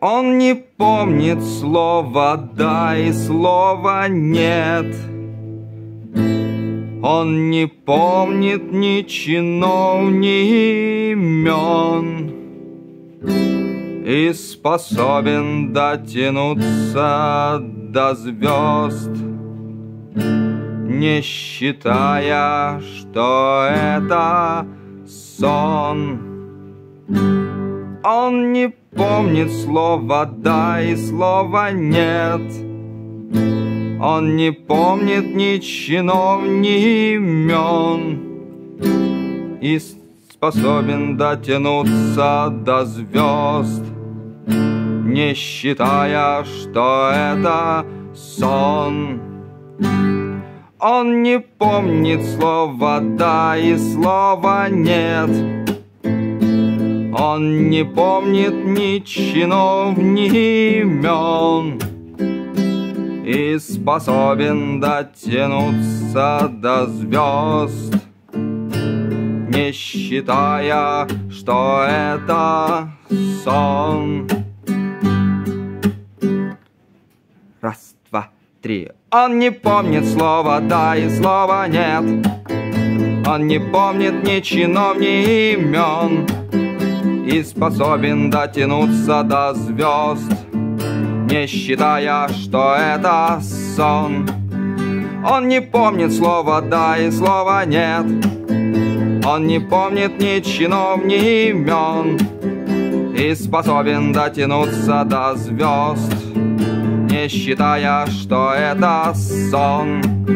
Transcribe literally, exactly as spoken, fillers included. Он не помнит слова «да» и слова «нет». Он не помнит ни чинов, ни имен, и способен дотянуться до звезд, не считая, что это сон. Он не помнит слова «да» и слова «нет». Он не помнит ни чинов, ни имен, и способен дотянуться до звезд, не считая, что это сон. Он не помнит слова «да» и слова «нет». Он не помнит ни чинов, ни имен, и способен дотянуться до звезд, не считая, что это сон. Раз, два, три. Он не помнит слова «да» и слова «нет». Он не помнит ни чинов, ни имен, и способен дотянуться до звезд, не считая, что это сон. Он не помнит слова «да» и слова «нет». Он не помнит ни чинов, ни имен, и способен дотянуться до звезд, не считая, что это сон.